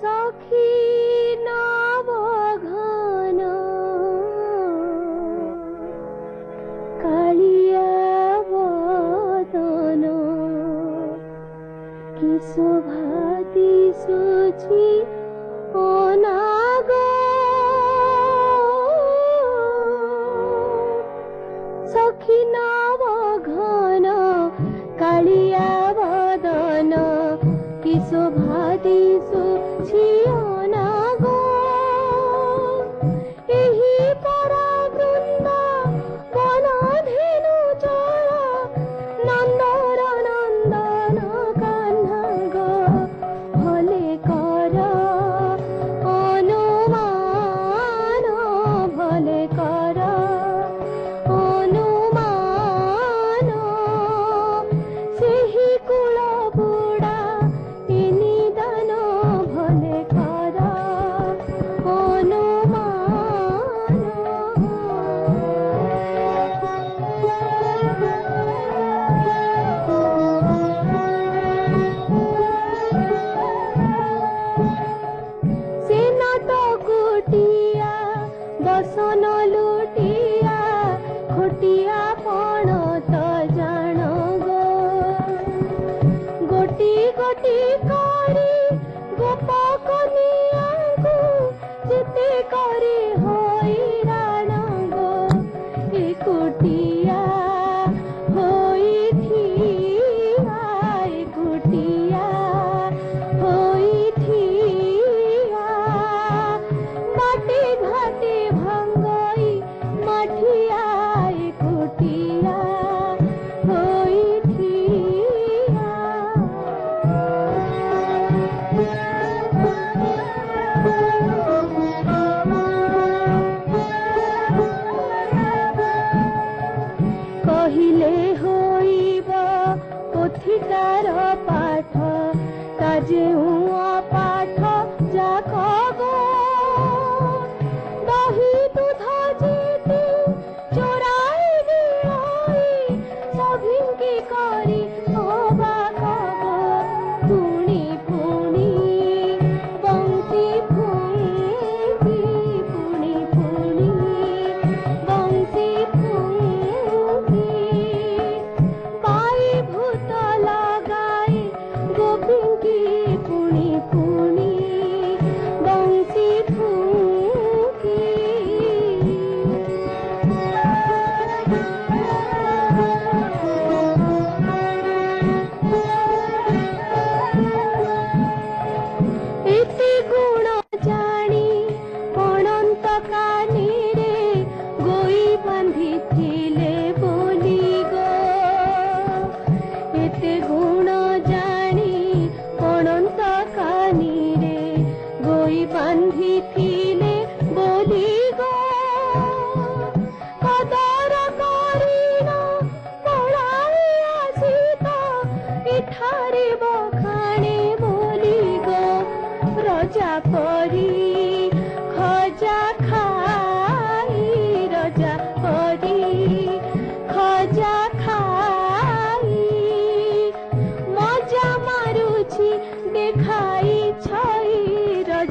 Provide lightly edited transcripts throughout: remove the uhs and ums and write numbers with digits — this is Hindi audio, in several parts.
सखी नबघना कालिया बदना की शोभाती सूची अनागो सखी नबघना कालिया बदना की शोभाती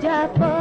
Japa।